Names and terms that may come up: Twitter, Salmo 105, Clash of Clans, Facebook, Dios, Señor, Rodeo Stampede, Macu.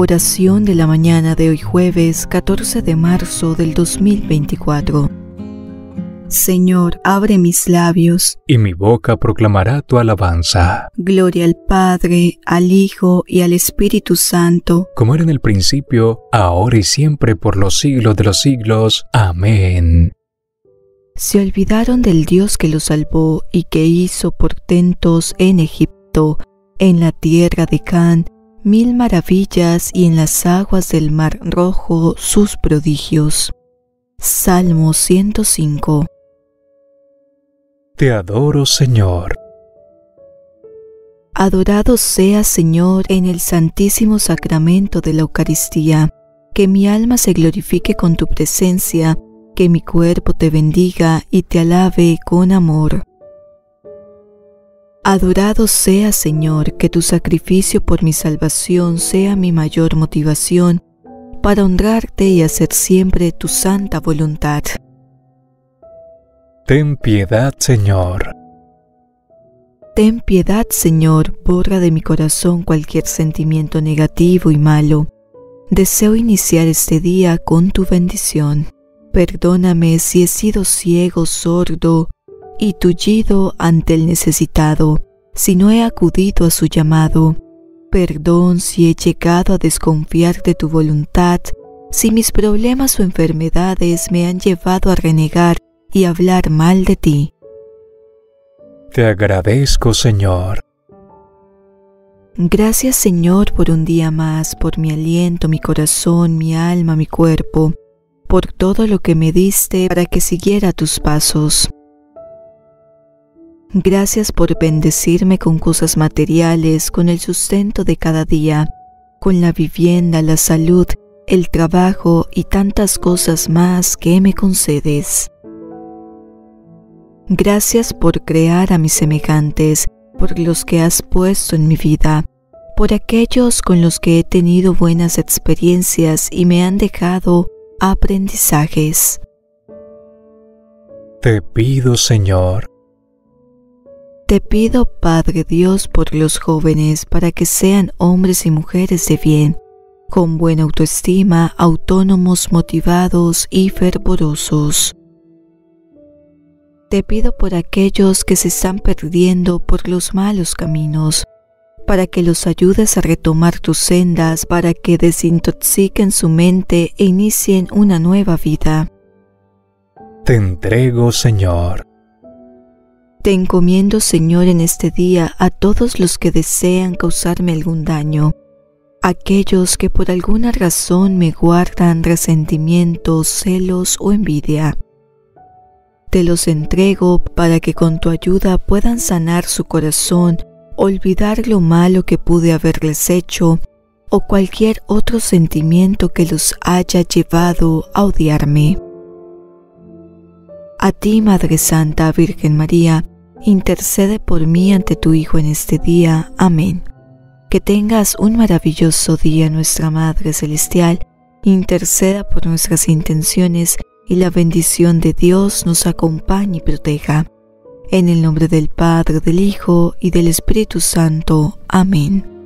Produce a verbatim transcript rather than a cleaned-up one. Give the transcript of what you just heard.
Oración de la mañana de hoy jueves catorce de marzo del dos mil veinticuatro. Señor, abre mis labios, y mi boca proclamará tu alabanza. Gloria al Padre, al Hijo y al Espíritu Santo, como era en el principio, ahora y siempre, por los siglos de los siglos. Amén. Se olvidaron del Dios que los salvó y que hizo portentos en Egipto, en la tierra de Cán, mil maravillas, y en las aguas del Mar Rojo sus prodigios. Salmo ciento cinco. Te adoro, Señor. Adorado sea, Señor, en el Santísimo Sacramento de la Eucaristía. Que mi alma se glorifique con tu presencia, que mi cuerpo te bendiga y te alabe con amor. Adorado sea, Señor, que tu sacrificio por mi salvación sea mi mayor motivación para honrarte y hacer siempre tu santa voluntad. Ten piedad, Señor. Ten piedad, Señor, borra de mi corazón cualquier sentimiento negativo y malo. Deseo iniciar este día con tu bendición. Perdóname si he sido ciego, sordo y tullido ante el necesitado, si no he acudido a su llamado. Perdón si he llegado a desconfiar de tu voluntad, si mis problemas o enfermedades me han llevado a renegar y hablar mal de ti. Te agradezco, Señor. Gracias, Señor, por un día más, por mi aliento, mi corazón, mi alma, mi cuerpo, por todo lo que me diste para que siguiera tus pasos. Gracias por bendecirme con cosas materiales, con el sustento de cada día, con la vivienda, la salud, el trabajo y tantas cosas más que me concedes. Gracias por crear a mis semejantes, por los que has puesto en mi vida, por aquellos con los que he tenido buenas experiencias y me han dejado aprendizajes. Te pido, Señor. Te pido, Padre Dios, por los jóvenes, para que sean hombres y mujeres de bien, con buena autoestima, autónomos, motivados y fervorosos. Te pido por aquellos que se están perdiendo por los malos caminos, para que los ayudes a retomar tus sendas, para que desintoxiquen su mente e inicien una nueva vida. Te entrego, Señor. Te encomiendo, Señor, en este día a todos los que desean causarme algún daño, aquellos que por alguna razón me guardan resentimientos, celos o envidia. Te los entrego para que con tu ayuda puedan sanar su corazón, olvidar lo malo que pude haberles hecho o cualquier otro sentimiento que los haya llevado a odiarme. A ti, Madre Santa, Virgen María, intercede por mí ante tu Hijo en este día. Amén. Que tengas un maravilloso día, nuestra Madre Celestial. Interceda por nuestras intenciones y la bendición de Dios nos acompañe y proteja. En el nombre del Padre, del Hijo y del Espíritu Santo. Amén.